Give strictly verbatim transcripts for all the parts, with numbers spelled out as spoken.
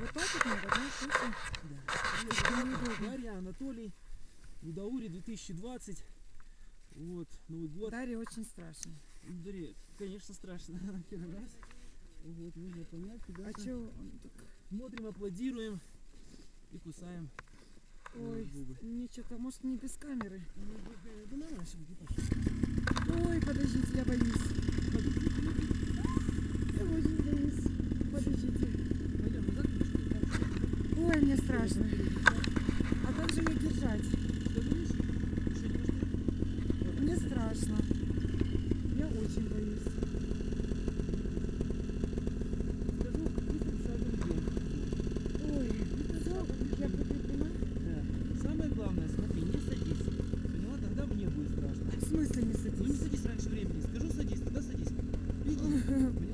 вот так вот мы должны слушать. Да. Дарья, Анатолий, Гудаури две тысячи двадцатый. Вот, Новый год. Дарья очень страшно. Дарья, конечно, страшно. Первый раз. Вот, нужно понять, куда. А чё? Смотрим, аплодируем и кусаем. Ой, ничего-то, может, не без камеры. Ой, подождите, я боюсь. Я очень боюсь. Подождите. Ой, мне страшно. А как же ее держать? Мне страшно. Я очень боюсь. Thank you.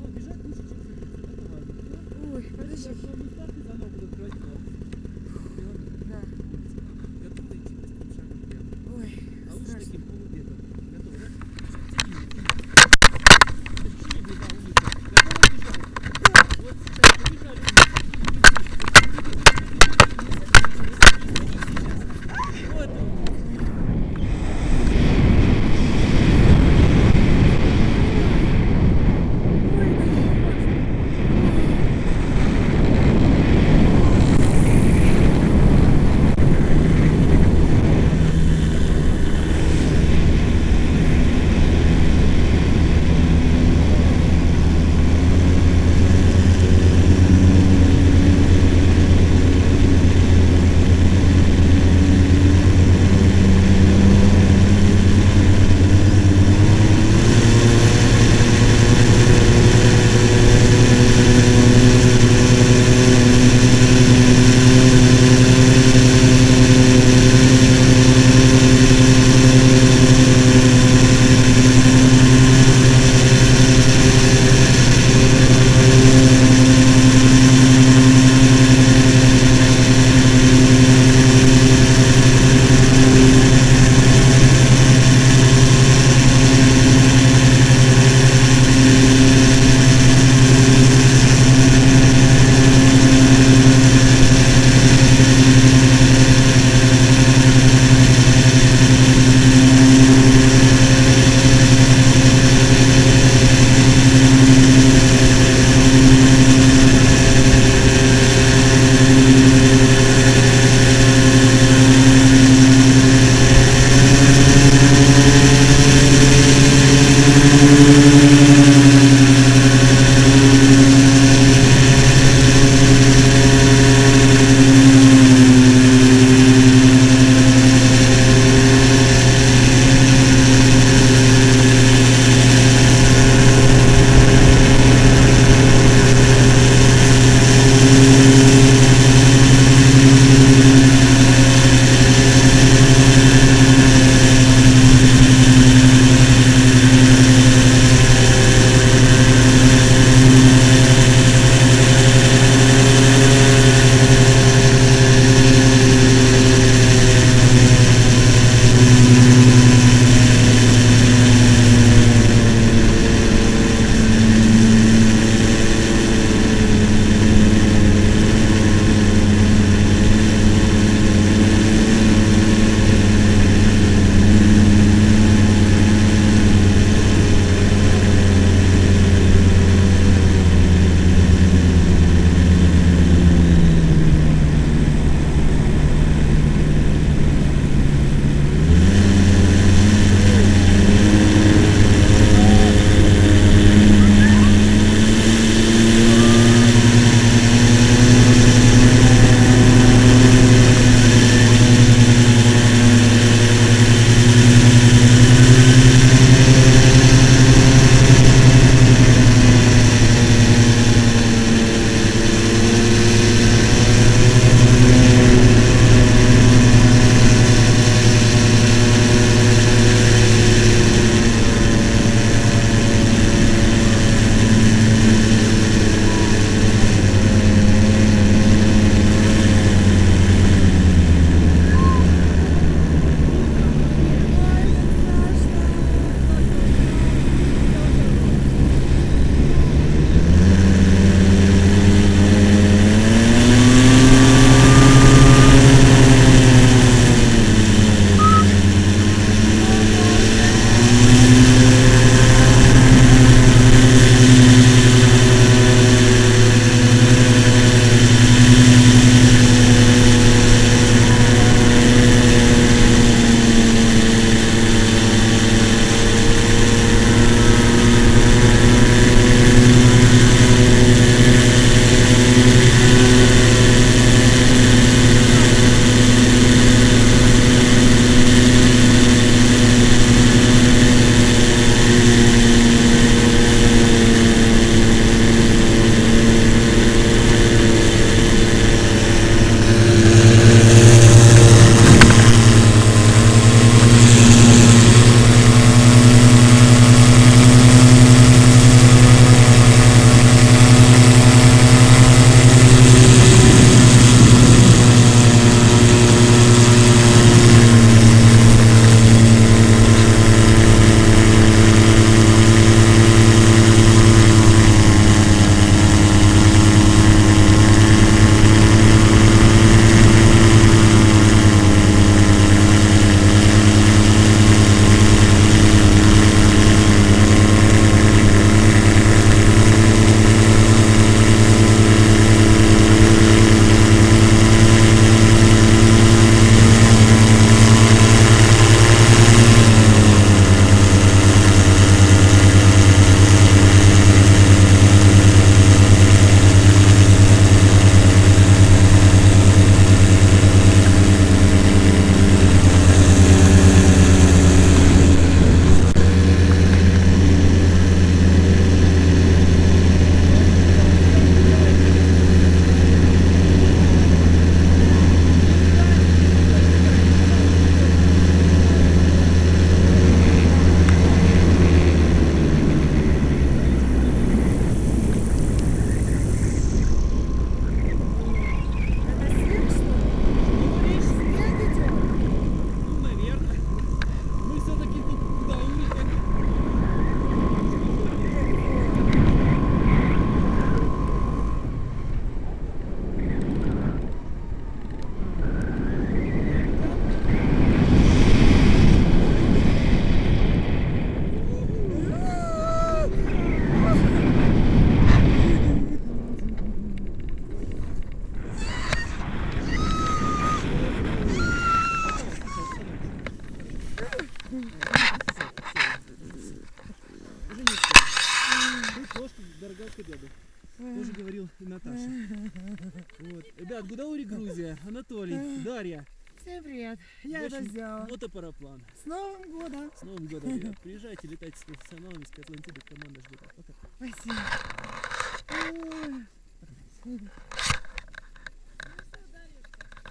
Вот. Ребят, Гудаури, Грузия. Анатолий, Дарья. Всем привет. Я это сделала. Мотопараплан. С Новым годом. С Новым годом, ребят. Приезжайте, летайте с профессионалами. SkyAtlantida команда ждет. Пока. Спасибо.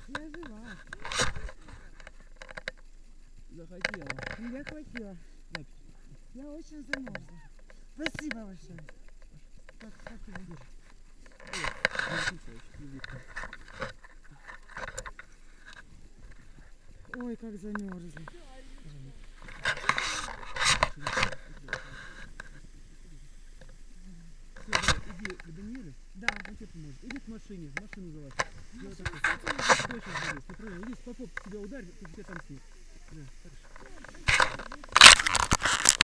Я жива. Захотела. Я хватила. Я очень замерзла. Спасибо большое. Так, так и будет. Ой, как замерзла. Иди к Данииле. Да. Он тебе поможет. Иди к машине. В машину залазь. Иди, попу тебя ударь, ты тебя там снизь. Да, хорошо.